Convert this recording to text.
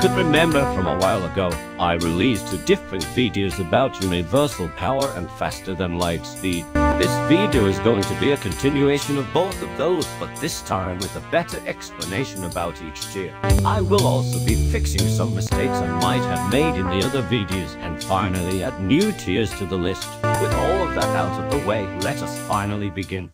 could remember from a while ago, I released two different videos about universal power and faster than light speed. This video is going to be a continuation of both of those, but this time with a better explanation about each tier. I will also be fixing some mistakes I might have made in the other videos and finally add new tiers to the list. With all of that out of the way, let us finally begin.